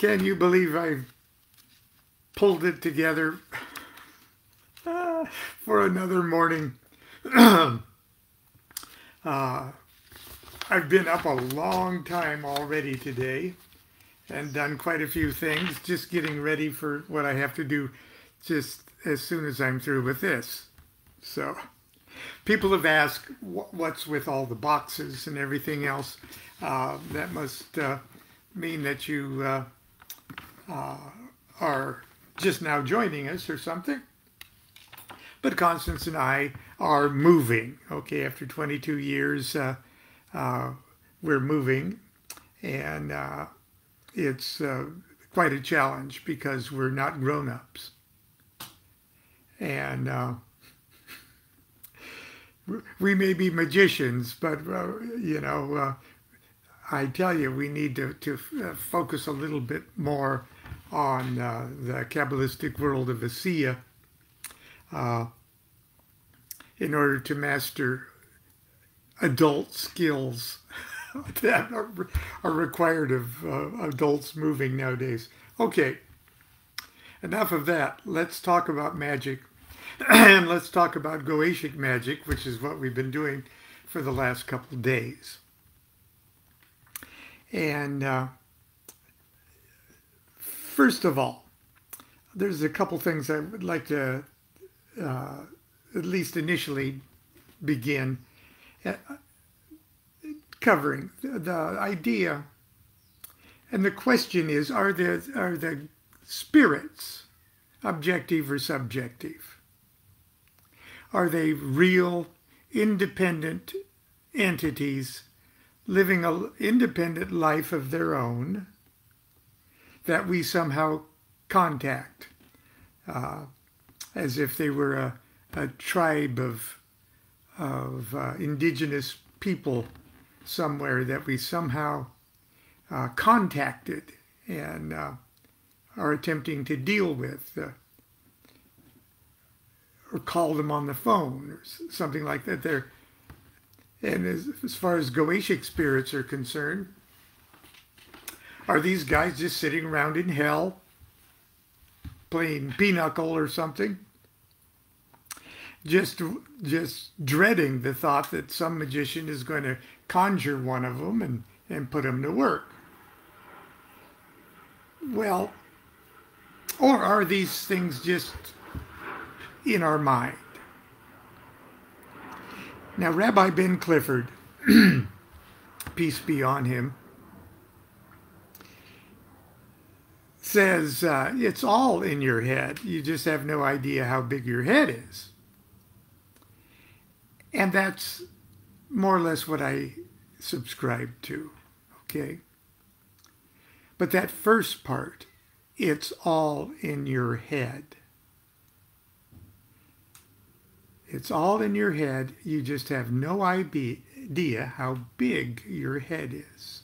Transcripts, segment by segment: Can you believe I pulled it together for another morning? I've been up a long time already today and done quite a few things, just getting ready for what I have to do just as soon as I'm through with this. So people have asked what's with all the boxes and everything else. That must mean that you are just now joining us or something. But Constance and I are moving. Okay, after 22 years, we're moving, and it's quite a challenge because we're not grown-ups. And we may be magicians, but, you know, I tell you, we need to focus a little bit more on the Kabbalistic world of Assiah in order to master adult skills that are required of adults moving nowadays. Okay, enough of that. Let's talk about magic. And let's talk about Goetic magic, which is what we've been doing for the last couple of days. And first of all, there's a couple things I would like to at least initially begin covering. The idea and the question is, are the spirits objective or subjective? Are they real, independent entities living an independent life of their own that we somehow contact, as if they were a tribe of indigenous people somewhere that we somehow contacted and are attempting to deal with? Or call them on the phone, or something like that. And as far as Goetic spirits are concerned, are these guys just sitting around in hell, playing pinochle or something? Just dreading the thought that some magician is going to conjure one of them and put them to work. Well, or are these things just in our mind? Now, Rabbi Ben Clifford, peace be on him, says it's all in your head. You just have no idea how big your head is. And that's more or less what I subscribe to, okay? But that first part, it's all in your head. It's all in your head. You just have no idea how big your head is.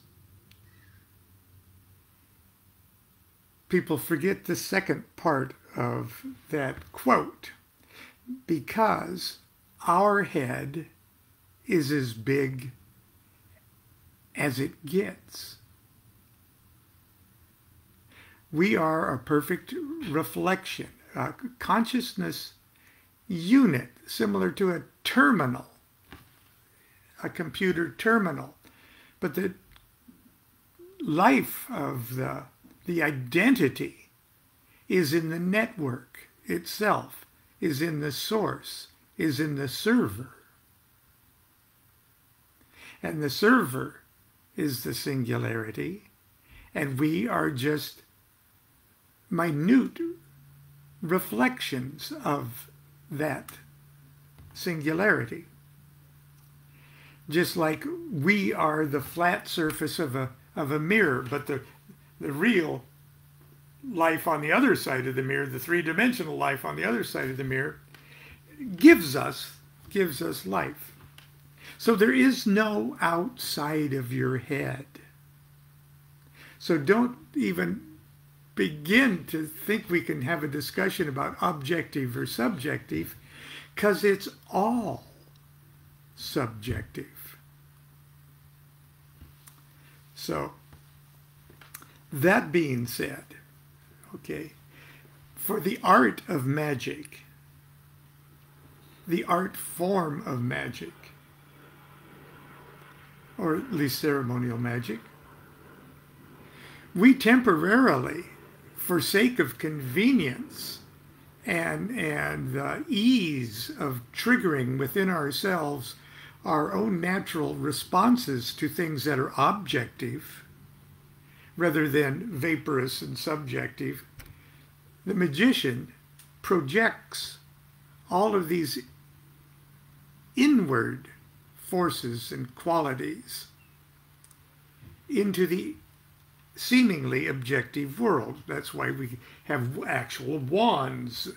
People forget the second part of that quote because our head is as big as it gets. We are a perfect reflection. Consciousness unit, similar to a terminal, a computer terminal. But the life of the identity is in the network itself, is in the source, is in the server. And the server is the singularity, and we are just minute reflections of that singularity. Just like we are the flat surface of a mirror, but the real life on the other side of the mirror, the three-dimensional life on the other side of the mirror, gives us life. So there is no outside of your head. So don't even begin to think we can have a discussion about objective or subjective, because it's all subjective. So That being said, okay, for the art of magic, the art form of magic, or at least ceremonial magic, we temporarily, for sake of convenience and the ease of triggering within ourselves our own natural responses to things that are objective rather than vaporous and subjective, the magician projects all of these inward forces and qualities into the seemingly objective world. That's why we have actual wands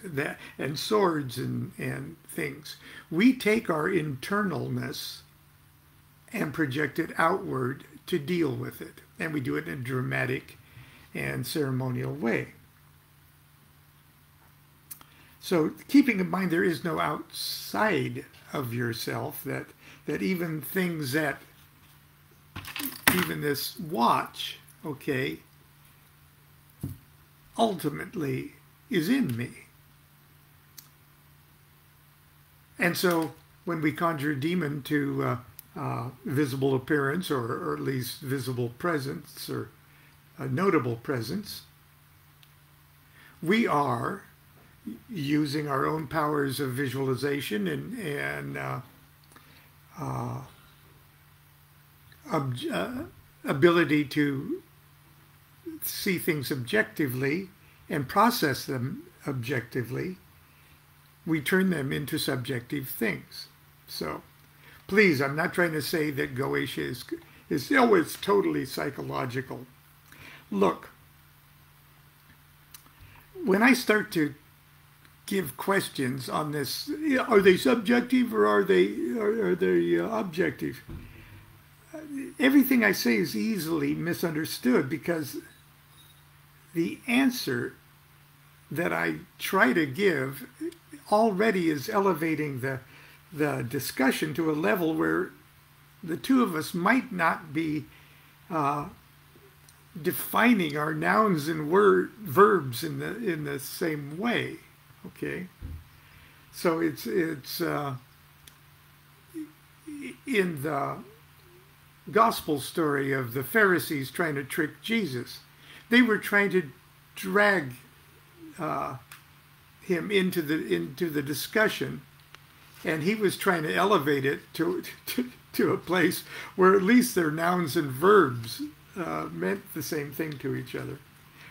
and swords and things. We take our internalness and project it outward to deal with it, and we do it in a dramatic and ceremonial way. So keeping in mind there is no outside of yourself, that even things that, even this watch, okay, ultimately is in me. And so when we conjure a demon to visible appearance, or at least visible presence, or a notable presence, we are using our own powers of visualization and ability to see things objectively and process them objectively. We turn them into subjective things. So please, I'm not trying to say that Goetia is totally psychological. Look, when I start to give questions on this, are they subjective or are they objective? Everything I say is easily misunderstood, because the answer that I try to give already is elevating the discussion to a level where the two of us might not be defining our nouns and verbs in the same way. Okay, so it's in the gospel story of the Pharisees trying to trick Jesus. They were trying to drag him into the discussion, and he was trying to elevate it to a place where at least their nouns and verbs meant the same thing to each other.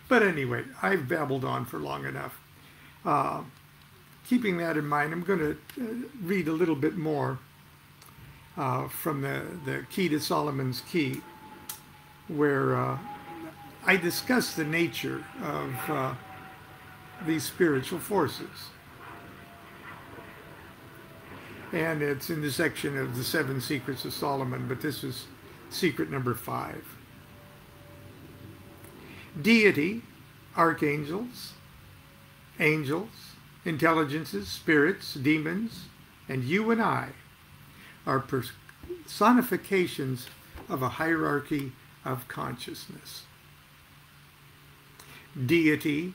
But anyway, I've babbled on for long enough. Keeping that in mind, I'm going to read a little bit more from the Key to Solomon's Key, where I discuss the nature of these spiritual forces. And it's in the section of the 7 Secrets of Solomon, but this is secret number 5. Deity, archangels, angels, intelligences, spirits, demons, and you and I are personifications of a hierarchy of consciousness. Deity,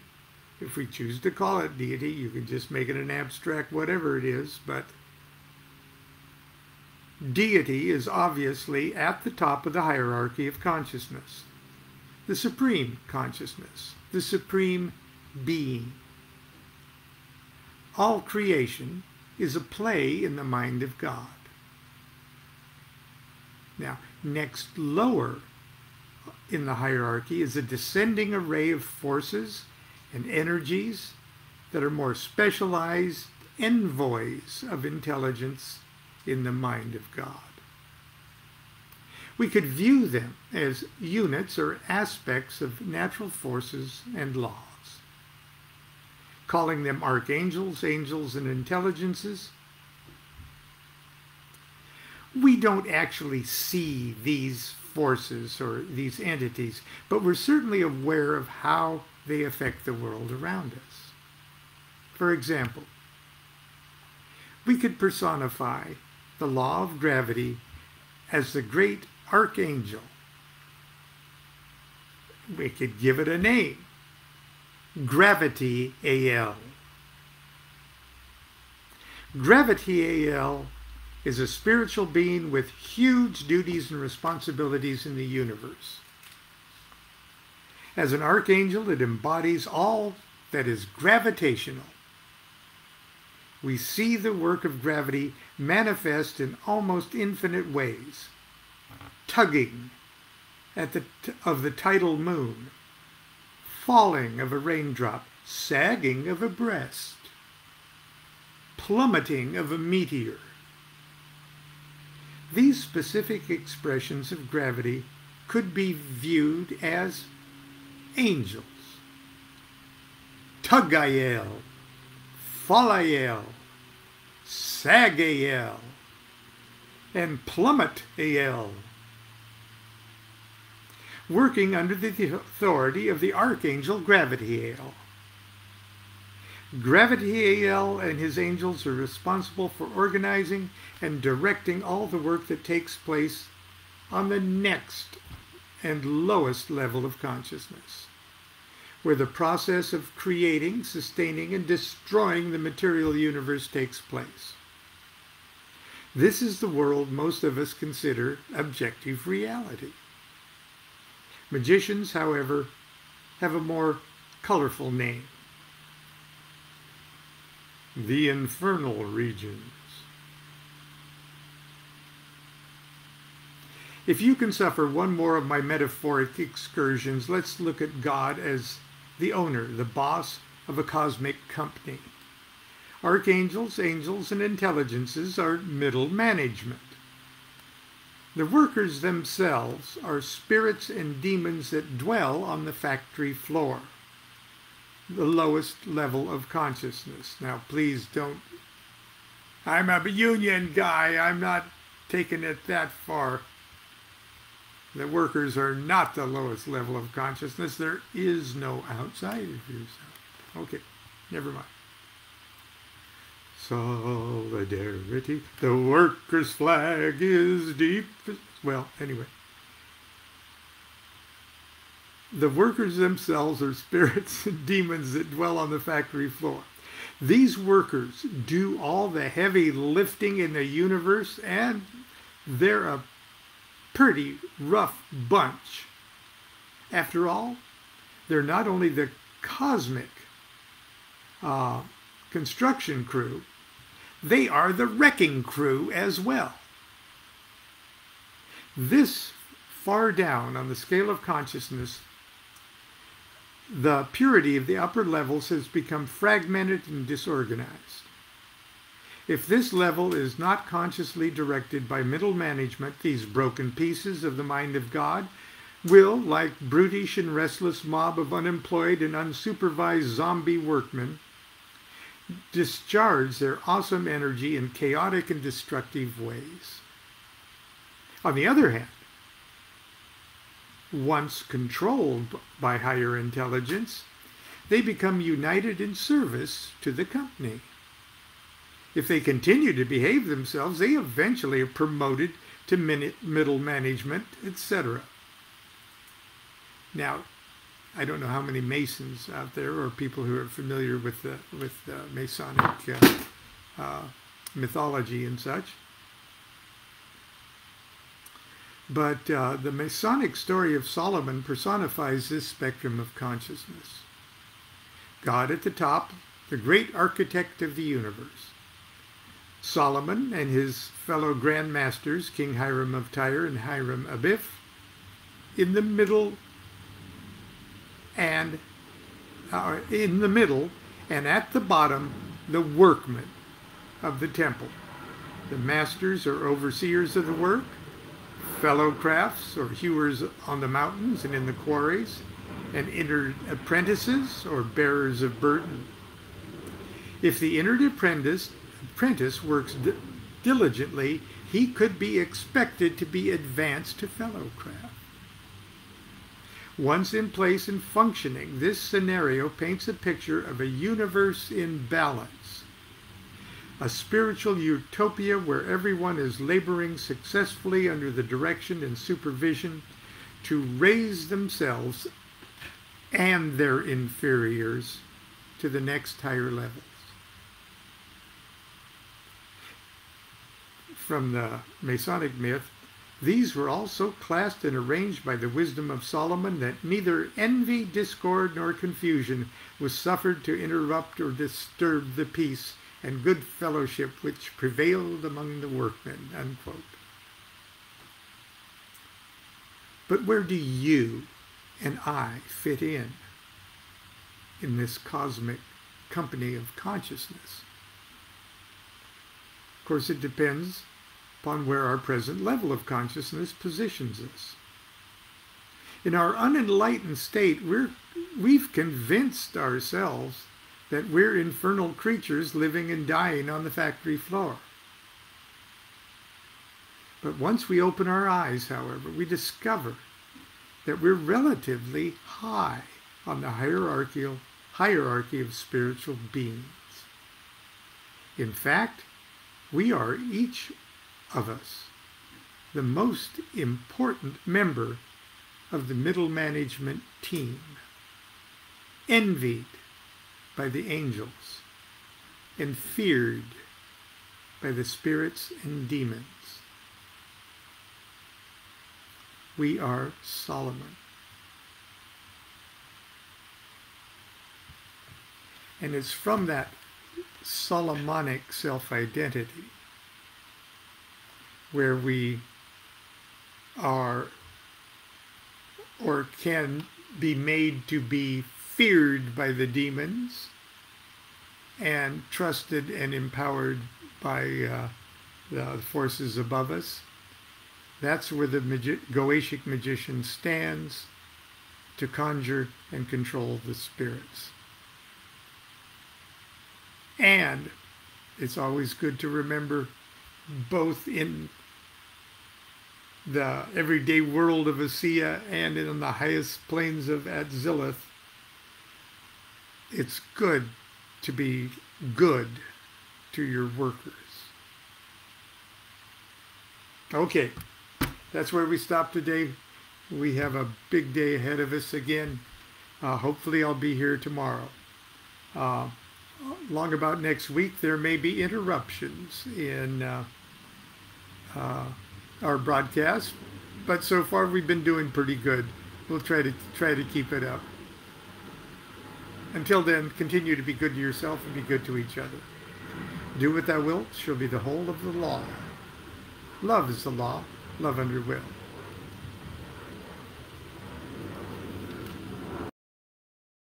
if we choose to call it deity, you can just make it an abstract whatever it is, but deity is obviously at the top of the hierarchy of consciousness, the supreme consciousness, the supreme being. All creation is a play in the mind of God. Now, next lower in the hierarchy is a descending array of forces and energies that are more specialized envoys of intelligence in the mind of God. We could view them as units or aspects of natural forces and laws. Calling them archangels, angels, and intelligences, we don't actually see these forces or these entities, but we're certainly aware of how they affect the world around us. For example, we could personify the law of gravity as the great archangel we could give it a name, Gravitayel. Gravitayel is a spiritual being with huge duties and responsibilities in the universe. As an archangel, it embodies all that is gravitational. We see the work of gravity manifest in almost infinite ways. Tugging of the tidal moon, falling of a raindrop, sagging of a breast, plummeting of a meteor. These specific expressions of gravity could be viewed as angels. Tugaiel, Walayel, Sagayel, and Plummetayel, working under the authority of the archangel Gravitayel. Gravitayel and his angels are responsible for organizing and directing all the work that takes place on the next and lowest level of consciousness, where the process of creating, sustaining, and destroying the material universe takes place. This is the world most of us consider objective reality. Magicians, however, have a more colorful name. The infernal regions. If you can suffer one more of my metaphoric excursions, let's look at God as the owner, the boss of a cosmic company. Archangels, angels, and intelligences are middle management. The workers themselves are spirits and demons that dwell on the factory floor, the lowest level of consciousness. Now, please don't, I'm a union guy, I'm not taking it that far. The workers are not the lowest level of consciousness. There is no outside of yourself. Okay, never mind. Solidarity, the workers' flag is deep. Well, anyway. The workers themselves are spirits and demons that dwell on the factory floor. These workers do all the heavy lifting in the universe, and they're a pretty rough bunch. After all, they're not only the cosmic construction crew, they are the wrecking crew as well. This far down on the scale of consciousness, the purity of the upper levels has become fragmented and disorganized. If this level is not consciously directed by middle management, these broken pieces of the mind of God will, like brutish and restless mob of unemployed and unsupervised zombie workmen, discharge their awesome energy in chaotic and destructive ways. On the other hand, once controlled by higher intelligence, they become united in service to the company. If they continue to behave themselves, they eventually are promoted to middle management, etc. Now, I don't know how many Masons out there or people who are familiar with the Masonic mythology and such. But the Masonic story of Solomon personifies this spectrum of consciousness. God at the top, the great architect of the universe. Solomon and his fellow Grand Masters, King Hiram of Tyre and Hiram Abiff, in the middle and at the bottom, the workmen of the temple. The masters or overseers of the work, fellow crafts or hewers on the mountains and in the quarries, and inner apprentices or bearers of burden. If the inner apprentice works diligently, he could be expected to be advanced to fellow craft. Once in place and functioning, this scenario paints a picture of a universe in balance, a spiritual utopia where everyone is laboring successfully under the direction and supervision to raise themselves and their inferiors to the next higher levels. From the Masonic myth, these were also classed and arranged by the wisdom of Solomon, that neither envy, discord, nor confusion was suffered to interrupt or disturb the peace and good fellowship which prevailed among the workmen, unquote. But where do you and I fit in this cosmic company of consciousness? Of course, it depends upon where our present level of consciousness positions us. In our unenlightened state, we've convinced ourselves that we're infernal creatures living and dying on the factory floor. But once we open our eyes, however, we discover that we're relatively high on the hierarchy of spiritual beings. In fact, we are, each of us, the most important member of the middle management team, envied by the angels and feared by the spirits and demons. We are Solomon. And it's from that Solomonic self-identity, where we are or can be made to be feared by the demons and trusted and empowered by the forces above us. That's where the Goetic magician stands to conjure and control the spirits. And it's always good to remember, both in the everyday world of Assiah and in the highest plains of Atziluth, it's good to be good to your workers. Okay, that's where we stop today. We have a big day ahead of us again. Hopefully I'll be here tomorrow. Long about next week, there may be interruptions in our broadcast, but so far we've been doing pretty good. We'll try to keep it up. Until then, continue to be good to yourself and be good to each other. Do what thou wilt shall be the whole of the law. Love is the law, love under will.